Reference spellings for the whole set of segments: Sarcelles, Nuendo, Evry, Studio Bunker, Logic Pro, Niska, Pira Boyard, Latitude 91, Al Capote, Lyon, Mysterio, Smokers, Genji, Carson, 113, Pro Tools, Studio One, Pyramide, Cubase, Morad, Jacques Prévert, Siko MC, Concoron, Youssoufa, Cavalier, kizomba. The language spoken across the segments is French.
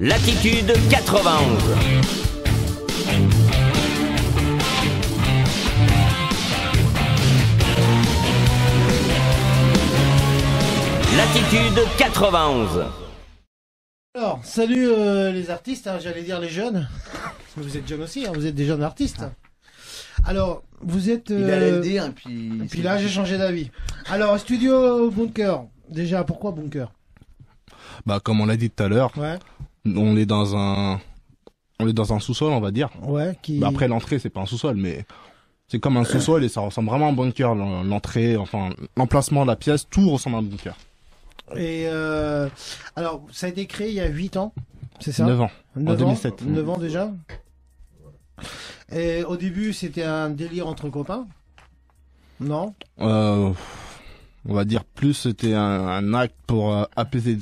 Latitude 91. Latitude 91. Alors, salut les artistes, hein, j'allais dire les jeunes. Vous êtes jeunes aussi, hein, vous êtes des jeunes artistes. Alors, vous êtes... Il allait le dire, et puis là, j'ai changé d'avis. Alors, Studio Bunker. Déjà, pourquoi Bunker? Bah, comme on l'a dit tout à l'heure, ouais. On est dans un... sous-sol, on va dire. Ouais, qui... Bah, après, l'entrée, c'est pas un sous-sol, mais... C'est comme un sous-sol et ça ressemble vraiment à un bunker. L'entrée, enfin, l'emplacement de la pièce, tout ressemble à un bunker. Et alors, ça a été créé il y a 8 ans, c'est ça? 9 ans, en 2007. 9 ans déjà. Et au début, c'était un délire entre copains? Non? On va dire plus, c'était un acte pour apaiser des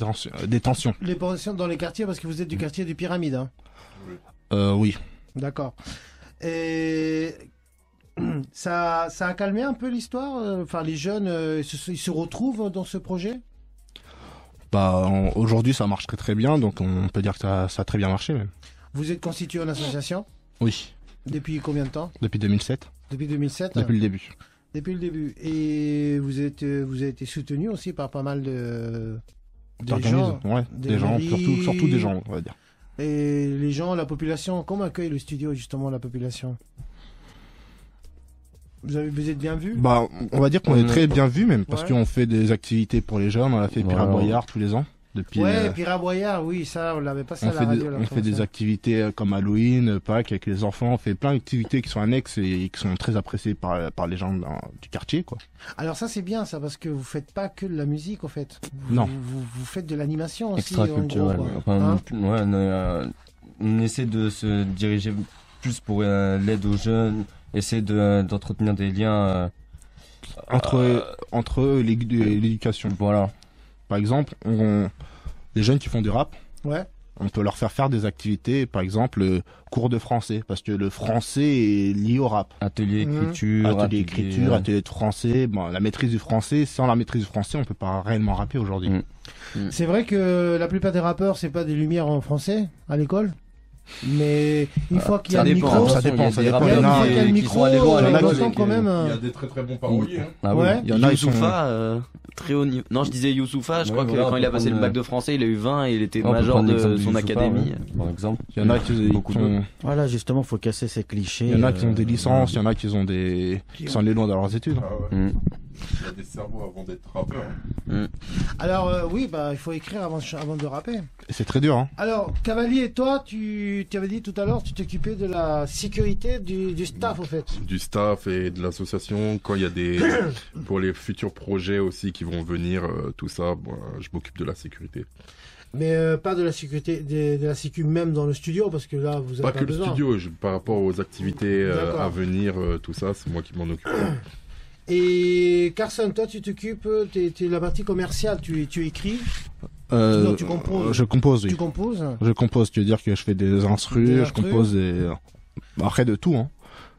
tensions. Les tensions dans les quartiers, parce que vous êtes du quartier du Pyramide, hein? Oui. D'accord. Et... Ça a calmé un peu l'histoire? Enfin, les jeunes, ils se retrouvent dans ce projet? Bah, aujourd'hui, ça marche très bien, donc on peut dire que ça a très bien marché même. Vous êtes constitué en association? Oui. Depuis combien de temps? Depuis 2007. Depuis 2007? Depuis le début. Depuis le début. Et vous avez été soutenu aussi par pas mal de gens? Ouais, des gens, surtout des gens, on va dire. Et les gens, la population, comment accueille le studio justement la population? Vous êtes bien vu? Bah, on va dire qu'on est très bien vu même, parce qu'on fait des activités pour les jeunes. On a fait Pira Boyard tous les ans. Depuis Pira Boyard, oui, ça, on l'avait passé à la radio. On fait des activités comme Halloween, Pâques avec les enfants. On fait plein d'activités qui sont annexes et qui sont très appréciées par les gens du quartier, quoi. Alors ça, c'est bien, ça, parce que vous faites pas que de la musique, en fait. Non. Vous faites de l'animation aussi. Extra-culturel. Enfin, on essaie de se diriger plus pour l'aide aux jeunes. Essayer d'entretenir des liens entre eux et l'éducation. Voilà. Par exemple, les jeunes qui font du rap, ouais. On peut leur faire faire des activités, par exemple, cours de français, parce que le français est lié au rap. Atelier écriture, atelier de français. Bon, la maîtrise du français, sans la maîtrise du français, on peut pas réellement rapper aujourd'hui. C'est vrai que la plupart des rappeurs, c'est pas des lumières en français à l'école? Mais une fois qu'il y a le micro, ça dépend. Il y a le micro, quand même. Il y a des très très bons paroliers. Il y en a Youssoufa, très haut niveau. Non, je disais Youssoufa. Je crois que quand il a passé le bac de français, il a eu 20 et il était major de son académie. Par exemple, il y en a qui ont. Voilà, justement, faut casser ces clichés. Il y en a qui ont des licences, il y en a qui ont des. Qui sont allés loin dans leurs études. Il y a des cerveaux avant d'être rappeur. Alors oui, bah il faut écrire avant de rapper. C'est très dur. Hein. Alors Cavalier, toi, tu avais dit tout à l'heure, tu t'occupais de la sécurité du staff, au fait. Du staff et de l'association. Quand il y a des pour les futurs projets aussi qui vont venir, tout ça, bon, je m'occupe de la sécurité. Mais pas de la sécurité, de la sécu même dans le studio, parce que là, vous avez pas que besoin. Le studio, par rapport aux activités à venir, tout ça, c'est moi qui m'en occupe. Et Carson, toi, tu t'occupes, t'es la partie commerciale, tu écris, tu composes. Je compose, oui. Tu composes? Je compose, tu veux dire que je fais des instrus, je compose des... Après de tout, hein.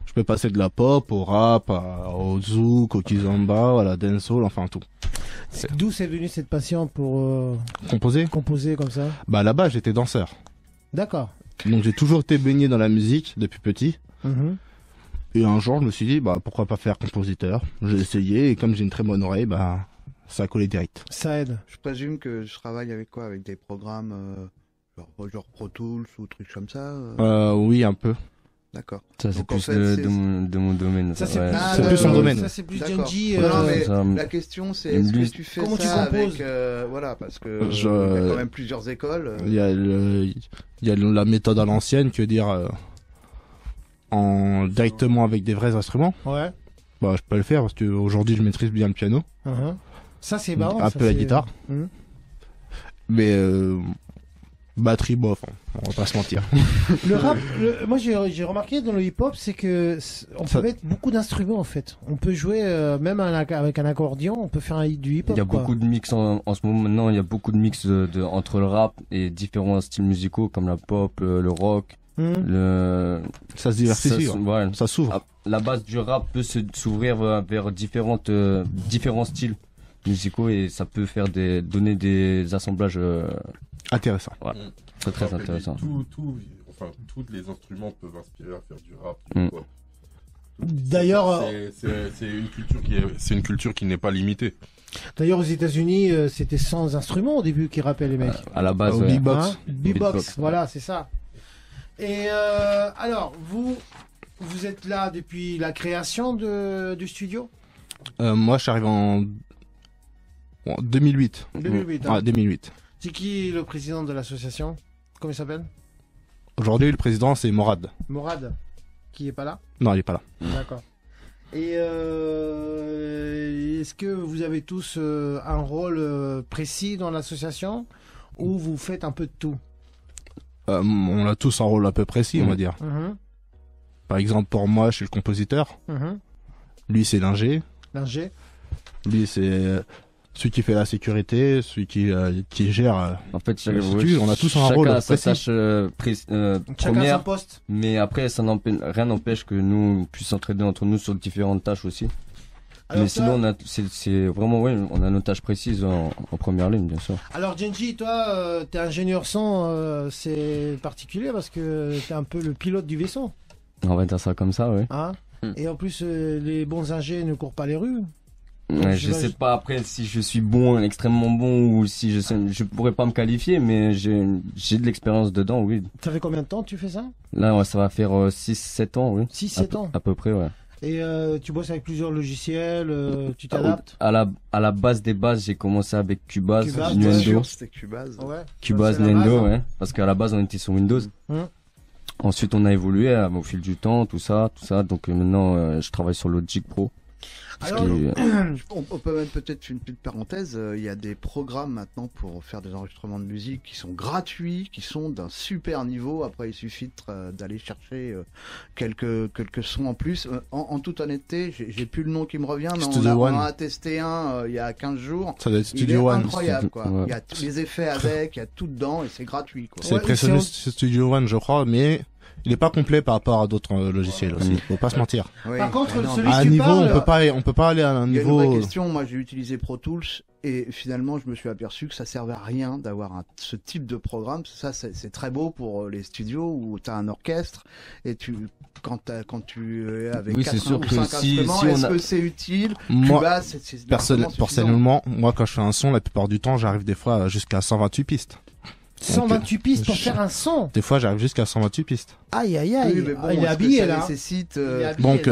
Je peux passer de la pop au rap, au zouk, au kizomba, à la dancehall, enfin tout. D'où c'est venu cette passion pour... Composer comme ça? Bah là-bas, j'étais danseur. D'accord. Donc j'ai toujours été baigné dans la musique depuis petit. Et un jour, je me suis dit, bah, pourquoi pas faire compositeur? J'ai essayé, et comme j'ai une très bonne oreille, bah, ça a collé direct. Ça aide. Je présume que je travaille avec quoi? Avec des programmes, genre Pro Tools ou trucs comme ça? Oui, un peu. D'accord. Ça, c'est plus de mon domaine. Ça, c'est plus son domaine. Ça, c'est plus Genji. Non, mais la question, c'est est-ce que tu fais ça avec... Voilà, parce que il y a quand même plusieurs écoles. Il y a la méthode à l'ancienne, que dire... directement avec des vrais instruments. Ouais. Bah je peux le faire parce que aujourd'hui je maîtrise bien le piano. Ça c'est marrant. Un peu la guitare. Mais batterie bof, on va pas se mentir. Le rap, moi j'ai remarqué dans le hip-hop, c'est que on peut mettre beaucoup d'instruments en fait. On peut jouer même avec un accordéon, on peut faire du hip-hop. Il y a beaucoup de mix en ce moment maintenant, il y a beaucoup de mix entre le rap et différents styles musicaux comme la pop, le rock. Ça se diversifie, ça s'ouvre. Ouais. La base du rap peut s'ouvrir vers différents styles musicaux et ça peut donner des assemblages Intéressant. Ouais. C'est très intéressant. Tous les instruments peuvent inspirer à faire du rap. D'ailleurs, c'est une culture qui n'est pas limitée. D'ailleurs, aux États-Unis, c'était 100 instruments au début qui rappelaient les mecs. À la base, beatbox. Beatbox, voilà, c'est ça. Et alors, vous êtes là depuis la création du studio? Moi, je suis arrivé en 2008. 2008. Hein. Ouais, 2008. C'est qui le président de l'association? Comment il s'appelle? Aujourd'hui, le président, c'est Morad. Morad, qui n'est pas là? Non, il n'est pas là. D'accord. Et est-ce que vous avez tous un rôle précis dans l'association ou vous faites un peu de tout? On a tous un rôle à peu précis, on va dire. Par exemple, pour moi, je suis le compositeur. Lui, c'est l'ingé. L'ingé. Lui, c'est celui qui fait la sécurité, celui qui gère. En fait, le studio, on a tous un rôle précis. Chacun son poste. Mais après, ça rien n'empêche que nous puissions s'entraider entre nous sur différentes tâches aussi. Alors mais sinon, c'est vraiment, oui, on a nos tâches précises en première ligne, bien sûr. Alors, Genji, toi, t'es ingénieur son, c'est particulier parce que t'es un peu le pilote du vaisseau. On va dire ça comme ça, oui. Hein? Et en plus, les bons ingés ne courent pas les rues. Ouais, je sais pas après si je suis bon, extrêmement bon ou si je pourrais pas me qualifier, mais j'ai de l'expérience dedans, oui. Ça fait combien de temps que tu fais ça? Là, ouais, ça va faire 6-7 ans, oui. 6-7 ans à peu près, ouais. Et tu bosses avec plusieurs logiciels, tu t'adaptes? À la base des bases, j'ai commencé avec Cubase, Nuendo. C'était Cubase. Ouais. Cubase, Nuendo, ouais. Parce qu'à la base, on était sur Windows. Ensuite, on a évolué au fil du temps, tout ça. Donc maintenant, je travaille sur Logic Pro. Alors, on peut mettre peut-être une petite parenthèse. Il y a des programmes maintenant pour faire des enregistrements de musique qui sont gratuits, qui sont d'un super niveau. Après, il suffit d'aller chercher quelques sons en plus. En toute honnêteté, j'ai plus le nom qui me revient, mais on en a testé un il y a 15 jours. Ça doit être Studio One. Incroyable, quoi. Ouais. Il y a tous les effets avec, il y a tout dedans et c'est gratuit. C'est impressionné Studio One, je crois, mais... il n'est pas complet par rapport à d'autres logiciels aussi. Faut pas se mentir. Oui. Par contre, on peut pas aller à un niveau. Il y a une vraie question. Moi, j'ai utilisé Pro Tools et finalement, je me suis aperçu que ça servait à rien d'avoir ce type de programme. Ça, c'est très beau pour les studios où tu as un orchestre et quand tu es avec 4 ou 5 instruments, est-ce que c'est utile? Moi, personnellement, moi, quand je fais un son, la plupart du temps, j'arrive des fois jusqu'à 128 pistes. 128 pistes pour faire un son. Des fois, j'arrive jusqu'à 128 pistes. Aïe, aïe, aïe. Oui, bon, il est habillé là. Donc,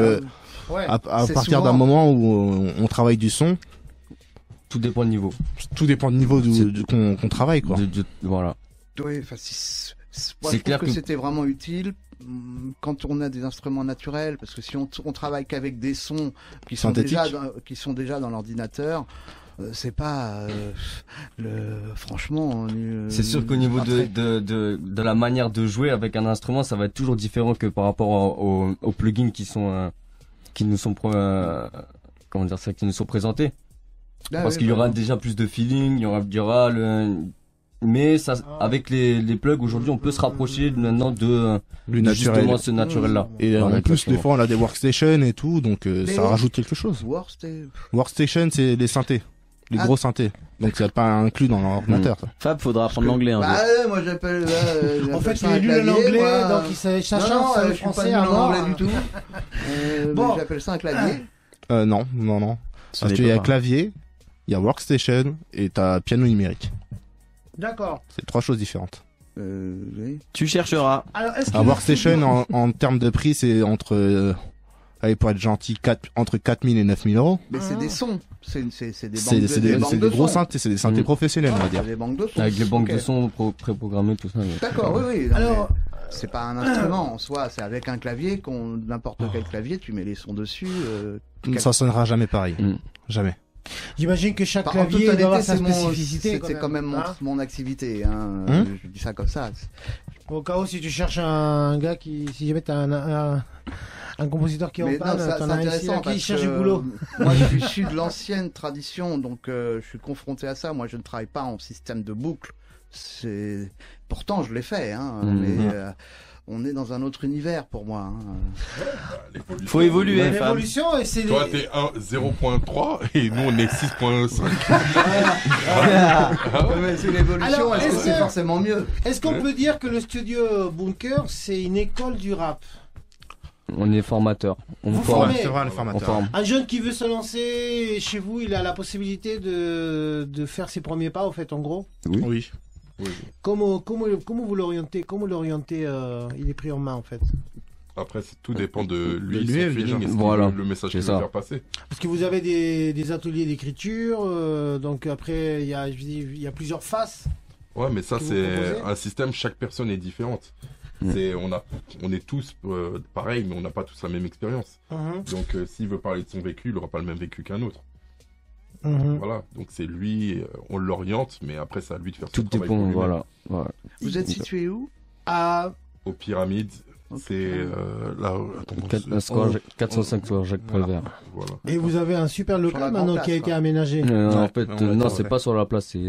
à partir d'un moment où on travaille du son, tout dépend du niveau. Tout dépend du niveau qu'on travaille, quoi. Voilà. Oui, enfin, je trouve que c'était vraiment utile quand on a des instruments naturels, parce que si on travaille qu'avec des sons qui sont déjà dans l'ordinateur. C'est pas franchement. C'est sûr qu'au niveau de la manière de jouer avec un instrument, ça va être toujours différent que par rapport aux plugins qui nous sont présentés. Ah, parce qu'il y aura déjà plus de feeling, il y aura mais ça, avec les plugs aujourd'hui, on peut se rapprocher maintenant de justement ce naturel-là. Et en plus, des fois, on a des workstations et tout, donc ça rajoute quelque chose. Workstation, c'est les synthés. Les gros synthés. Donc, ça pas inclus dans l'ordinateur. Fab, faudra apprendre l'anglais. Bah, moi, j'appelle. En fait, il est nul en anglais, donc il savait le français, un anglais du tout. Bon, j'appelle ça un clavier. Non. Parce qu'il y a clavier, il y a workstation et t'as piano numérique. D'accord. C'est 3 choses différentes. Oui. Tu chercheras. Un workstation en termes de prix, c'est entre. Allez, pour être gentil, entre 4000 et 9000 euros. Mais c'est des sons. C'est des gros synthés, c'est des synthés professionnels, on va dire. Des banques de sons. Avec les banques de sons préprogrammées, tout ça. D'accord, oui. Alors, c'est pas un instrument en soi, c'est avec un clavier, n'importe quel clavier, tu mets les sons dessus. Ça sonnera jamais pareil. Jamais. J'imagine que chaque clavier doit avoir sa spécificité. C'est quand même mon activité. Je dis ça comme ça. Au cas où, si tu cherches un gars qui, si jamais t'as un compositeur qui est en panne, t'en as un qui cherche du boulot. Moi, je suis de l'ancienne tradition, donc je suis confronté à ça. Moi, je ne travaille pas en système de boucle. Pourtant, je l'ai fait, hein, mais on est dans un autre univers pour moi. Hein. Il faut évoluer. L'évolution, c'est des... Toi, t'es 0.3 et nous, on est 6.5. C'est l'évolution, est-ce que c'est forcément mieux? Est-ce qu'on peut dire que le studio Bunker, c'est une école du rap? On est formateur. On forme. Un jeune qui veut se lancer chez vous, il a la possibilité de faire ses premiers pas, en fait, en gros? Oui. Oui. Oui. Comment vous l'orientez? Comment l'orienter? Il est pris en main, en fait. Après, tout dépend de lui, son feeling, et voilà, le message qu'il veut faire passer. Parce que vous avez des ateliers d'écriture, donc après, il y a plusieurs faces. Ouais, mais ça, c'est un système, chaque personne est différente. On est tous pareils, mais on n'a pas tous la même expérience. Donc, s'il veut parler de son vécu, il n'aura pas le même vécu qu'un autre. Voilà, donc c'est lui, on l'oriente, mais après c'est à lui de faire tout son travail. Tout dépend, voilà. Vous êtes situé où? Aux Pyramides, c'est là... Attends, 405 square Jacques Prévert. Voilà. Et vous avez un super local maintenant qui a été aménagé. En fait, non, c'est pas sur la place, c'est...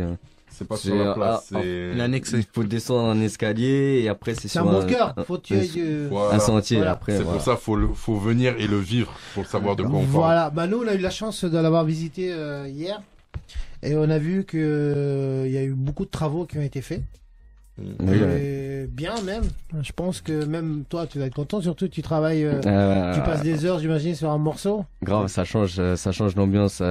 C'est pas sur la place, c'est... L'annexe, il faut descendre un escalier et après c'est sur un... C'est un bunker, faut tuer... Voilà. Un sentier, voilà. Après... C'est pour ça, faut venir et le vivre pour savoir de quoi on parle. Voilà, bah nous on a eu la chance de l'avoir visité hier et on a vu qu'il y a eu beaucoup de travaux qui ont été faits. Bien même, je pense que même toi tu vas être content, surtout tu travailles, tu passes des heures j'imagine sur un morceau. Grave, ça change l'ambiance...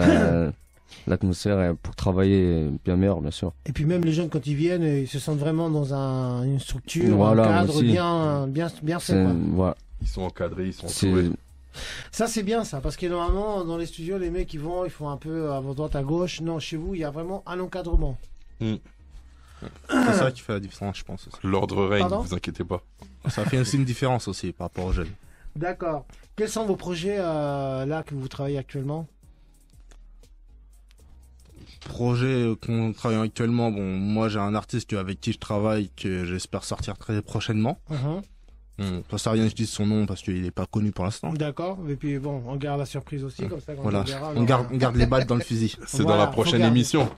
L'atmosphère pour travailler bien meilleure, bien sûr. Et puis même les jeunes, quand ils viennent, ils se sentent vraiment dans une structure, voilà, un cadre bien fait. Voilà. Ils sont encadrés, ils sont entourés. Ça, c'est bien ça, parce que normalement, dans les studios, les mecs, ils font un peu à droite, à gauche. Non, chez vous, il y a vraiment un encadrement. C'est ça qui fait la différence, je pense. L'ordre règne, ne vous inquiétez pas. Ça fait aussi une différence aussi par rapport aux jeunes. D'accord. Quels sont vos projets là que vous travaillez actuellement? Projet qu'on travaille actuellement, bon, moi j'ai un artiste avec qui je travaille que j'espère sortir très prochainement. Ça sert à rien que je dise son nom parce qu'il n'est pas connu pour l'instant. D'accord, et puis bon, on garde la surprise aussi, comme ça quand voilà. on garde les balles dans le fusil. C'est voilà, dans la prochaine émission.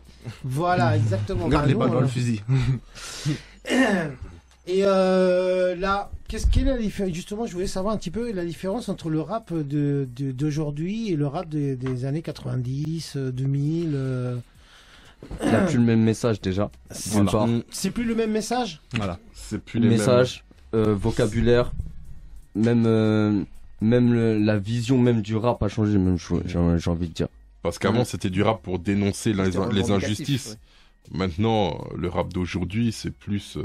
Voilà, exactement. On garde les balles dans le fusil. Et là, quelle est la différence? Justement, je voulais savoir un petit peu la différence entre le rap d'aujourd'hui et le rap des années 90, 2000. Il n'y a plus le même message déjà. C'est plus le même message. Voilà. C'est plus les messages, vocabulaire, même la vision même du rap a changé. Même j'ai envie de dire. Parce qu'avant c'était du rap pour dénoncer les injustices. Maintenant, le rap d'aujourd'hui, c'est plus,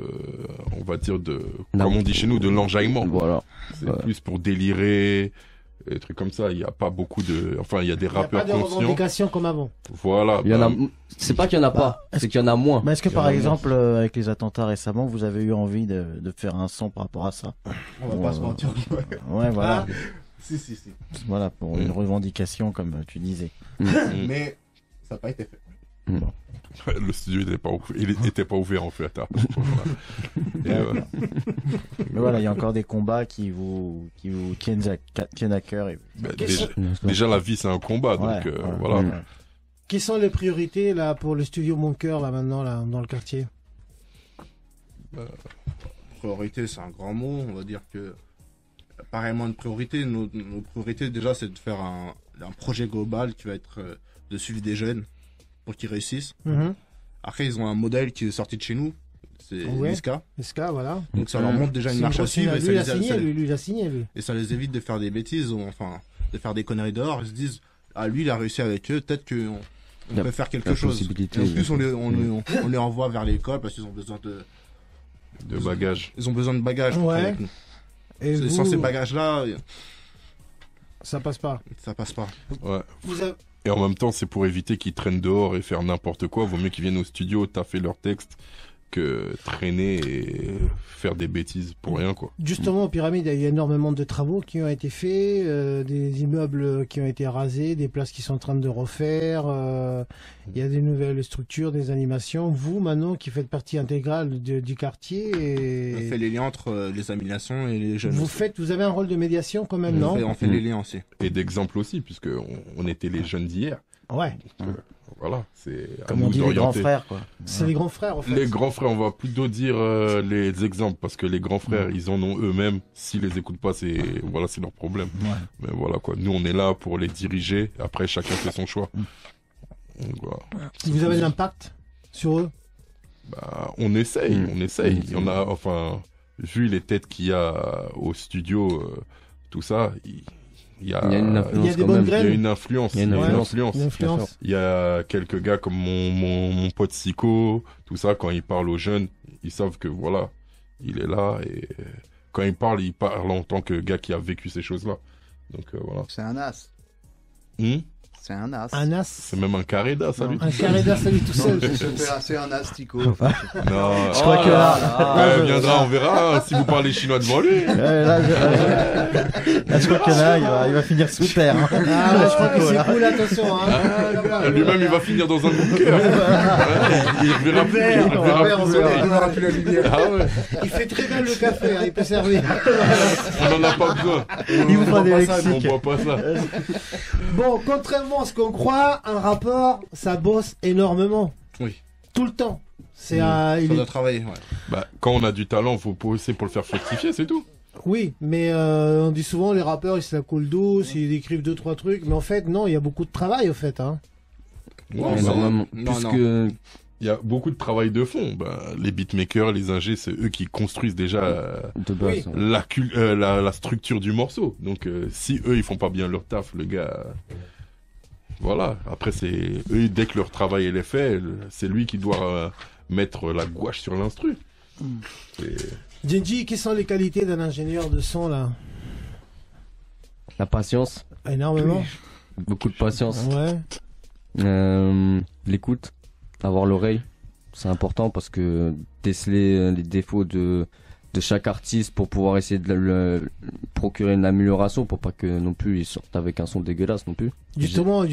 on va dire, comme on dit chez nous, de l'enjaillement. Voilà. C'est plus pour délirer, des trucs comme ça. Il n'y a pas beaucoup de... Enfin, il y a des rappeurs conscients. Il n'y a pas de revendications comme avant. Voilà. C'est pas qu'il n'y en a pas, c'est qu'il y en a moins. Mais est-ce que, par exemple, avec les attentats récemment, vous avez eu envie de faire un son par rapport à ça? On va pas se mentir. Ouais, voilà. Si. Voilà, pour une revendication, comme tu disais. Mais ça n'a pas été fait. Le studio n'était pas ouvert, en fait. Mais voilà, il y a encore des combats qui vous tiennent à cœur. Et... Bah, déjà, la vie, c'est un combat. Donc, voilà. Quelles sont les priorités là, pour le studio Bunker là, maintenant, là, dans le quartier? Priorité, c'est un grand mot. On va dire que, apparemment, une priorité. Nos priorités, déjà, c'est de faire un projet global qui va être de suivi des jeunes, pour qu'ils réussissent. Après, ils ont un modèle qui est sorti de chez nous, c'est Niska, voilà. Donc ça leur montre déjà une marche à suivre. Et ça les évite de faire des bêtises, ou enfin, de faire des conneries dehors. Ils se disent, ah lui, il a réussi avec eux, peut-être qu'on peut faire quelque chose. Et en plus, on les envoie vers l'école parce qu'ils ont besoin de bagages. Ils ont besoin de bagages. Ouais. Et sans ces bagages-là... Ça passe pas. Ça passe pas. Ouais. Et en même temps, c'est pour éviter qu'ils traînent dehors et faire n'importe quoi. Vaut mieux qu'ils viennent au studio, taffer leur texte, que traîner et faire des bêtises pour rien, quoi. Justement, aux Pyramides, il y a énormément de travaux qui ont été faits, des immeubles qui ont été rasés, des places qui sont en train de refaire. Il y a des nouvelles structures, des animations. Vous, Manon, qui faites partie intégrale du quartier, et... on fait les liens entre les animations et les jeunes. Vous avez un rôle de médiation quand même, non? On fait les liens aussi. Et d'exemple aussi, puisque on était les jeunes d'hier. Ouais. Voilà, c'est comme on dit les grands frères, quoi. C'est les grands frères, en fait. Les grands frères, on va plutôt dire les exemples, parce que les grands frères, ils en ont eux-mêmes. S'ils les écoutent pas, c'est voilà, c'est leur problème. Ouais. Mais voilà, quoi. Nous, on est là pour les diriger. Après, chacun fait son choix. Donc, voilà. Vous avez l'impact sur eux? Bah, on essaye, on essaye. Il y en a, enfin, vu les têtes qu'il y a au studio, tout ça. Il y a une influence. Il y a une influence. Il y a quelques gars comme mon pote Siko, tout ça, quand il parle aux jeunes, ils savent que voilà, il est là. Et quand il parle en tant que gars qui a vécu ces choses-là. Donc voilà. C'est un as. C'est un as. Un as. C'est même un carré d'as, salut. Un carré d'as, salut tout seul. C'est un as, Tico. Non. Je crois que là, il viendra, on verra si vous parlez chinois devant lui. Là, je crois que là, il va finir sous terre. Ah, je crois que c'est cool, attention. Lui-même, il va finir dans un bunker. Il verra plus la lumière. Il fait très bien le café, il peut servir. On n'en a pas besoin. Il vous fera des lexiques. On boit pas ça. Bon, contrairement ce qu'on croit, un rappeur ça bosse énormément, oui, tout le temps. C'est il doit travailler. Ouais. Bah, quand on a du talent, faut bosser pour le faire fructifier, c'est tout. Oui, mais on dit souvent les rappeurs ils se la coulent douce, ils écrivent 2-3 trucs, mais en fait, non, il y a beaucoup de travail en fait. Hein. Ouais, non. Il y a beaucoup de travail de fond. Ben, les beatmakers, les ingés, c'est eux qui construisent déjà la structure du morceau. Donc, si eux ils font pas bien leur taf, le gars. Voilà, après c'est eux, dès que leur travail est fait, c'est lui qui doit mettre la gouache sur l'instru. Genji, quelles sont les qualités d'un ingénieur de son là? La patience. Énormément. Beaucoup de patience. Ouais. L'écoute, avoir l'oreille, c'est important parce que déceler les défauts de chaque artiste pour pouvoir essayer de le procurer une amélioration pour pas que non plus ils sortent avec un son dégueulasse non plus. Justement,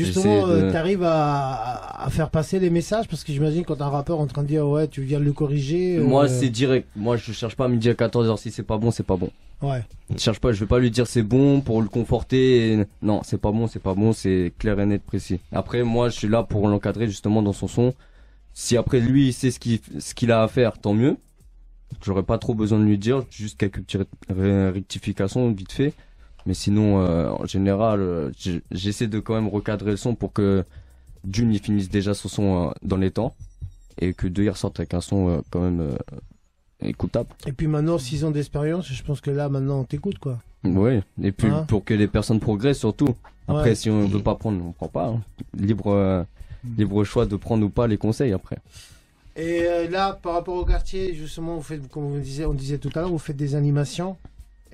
t'arrives à faire passer les messages parce que j'imagine quand un rappeur est en train de dire ouais tu viens de le corriger. Moi c'est direct, moi je cherche pas à midi à 14h si c'est pas bon c'est pas bon. Ouais. Je cherche pas, je vais pas lui dire c'est bon pour le conforter, et... non c'est pas bon, c'est clair et net précis. Après moi je suis là pour l'encadrer justement dans son son, si après lui il sait ce qu'il a à faire tant mieux. J'aurais pas trop besoin de lui dire, juste quelques petites rectifications vite fait. Mais sinon, en général, j'essaie de quand même recadrer le son pour que d'une, il finisse déjà son son dans les temps. Et que deux, il ressorte avec un son quand même écoutable. Et puis maintenant, 6 ans d'expérience, je pense que là, maintenant, on t'écoute quoi. Oui, et puis pour que les personnes progressent surtout. Après, si on veut pas prendre, on prend pas. Hein. Libre choix de prendre ou pas les conseils après. Et là, par rapport au quartier, justement, vous faites, comme on disait tout à l'heure, vous faites des animations.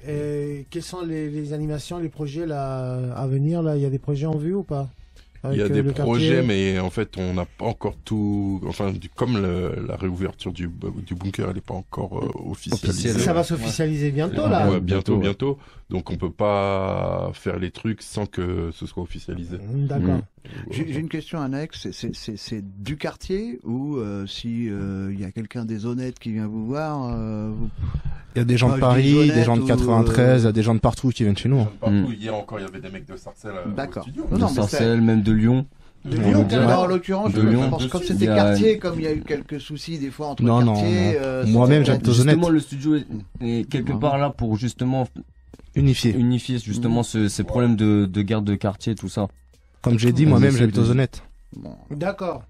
Et quelles sont les animations, les projets là, à venir là? Il y a des projets en vue ou pas? Il y a des projets, mais en fait, on n'a pas encore tout. Enfin, comme la réouverture du bunker, elle n'est pas encore officialisée. Ça va s'officialiser bientôt là. Ouais, bientôt. Donc, on peut pas faire les trucs sans que ce soit officialisé. D'accord. J'ai une question annexe. C'est du quartier ou si il y a quelqu'un des honnêtes qui vient vous voir Il y a des gens de Paris, des gens de 93, il y a des gens de partout qui viennent chez nous. Hier encore, il y avait des mecs de Sarcelles. D'accord. De Sarcelles, même de Lyon. De Lyon, en l'occurrence, je pense que comme c'était quartier, comme il y a eu quelques soucis des fois entre quartiers. Moi-même, j'ai été honnête. Justement, le studio est quelque part là pour justement unifier justement ces problèmes de guerre de quartier, tout ça. Comme j'ai dit, moi-même, j'habite aux honnêtes. D'accord.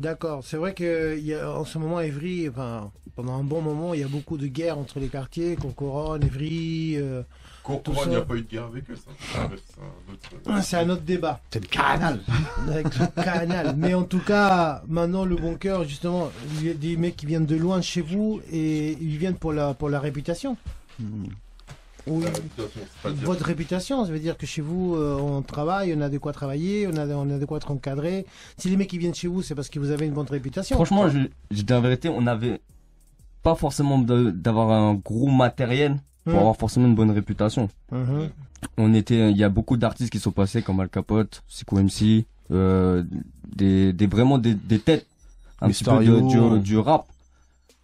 D'accord. C'est vrai qu'en ce moment, Evry, enfin, pendant un bon moment, il y a beaucoup de guerres entre les quartiers, Concoron, Evry. Concoron, il n'y a pas eu de guerre avec eux, ça. C'est un autre débat. C'est le canal. Mais en tout cas, maintenant, le bunker, justement, il y a des mecs qui viennent de loin de chez vous et ils viennent pour la réputation. Oui. Votre réputation, ça veut dire que chez vous on travaille, on a de quoi travailler, on a de quoi être encadré. Si les mecs qui viennent chez vous, c'est parce que vous avez une bonne réputation. Franchement, je dis la vérité, on n'avait pas forcément d'avoir un gros matériel pour avoir forcément une bonne réputation. Il y a beaucoup d'artistes qui sont passés comme Al Capote, Siko MC, vraiment des têtes un Mysterio. Petit peu du rap.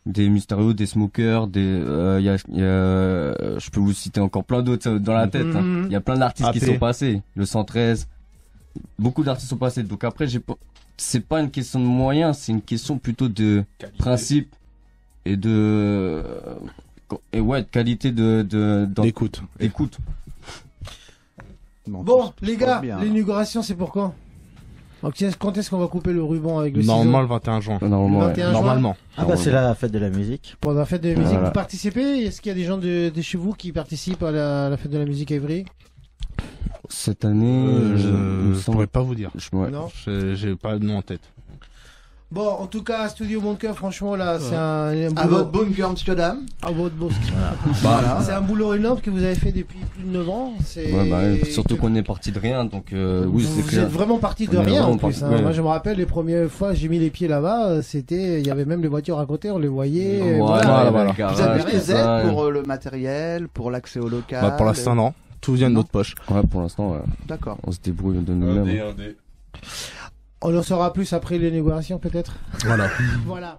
Des Mysterio, des Smokers, je peux vous citer encore plein d'autres dans la tête. Il y a plein d'artistes qui sont passés. Le 113, beaucoup d'artistes sont passés. Donc après, c'est pas une question de moyens, c'est une question plutôt de qualité. Principe et de qualité d'écoute. Bon, les gars, l'inauguration, c'est pour quand? Quand est-ce qu'on va couper le ruban avec le ciseau? Normalement, le 21 juin. Normalement. Ah bah c'est la fête de la musique. Pour la fête de la musique, voilà. Vous participez? Est-ce qu'il y a des gens de chez vous qui participent à la fête de la musique à Evry? Cette année, je ne pourrais pas vous dire. J'ai pas le nom en tête. Bon, en tout cas, Studio Bunker, franchement, là, c'est un boulot. À votre bunker, Amsterdam. À votre boss. Voilà. C'est un boulot énorme que vous avez fait depuis plus de 9 ans. Ouais, bah, surtout qu'on est parti de rien, donc oui, c'est clair. Vous êtes vraiment parti de rien, en plus. Hein. Ouais. Moi, je me rappelle, les premières fois que j'ai mis les pieds là-bas, il y avait même les voitures à côté, on les voyait. Voilà. Vous avez des aides pour le matériel, pour l'accès au local? Pour l'instant, non. Tout vient de notre poche. Ouais, pour l'instant, ouais. D'accord. On se débrouille de nous-mêmes. On en saura plus après les négociations, peut-être. Voilà.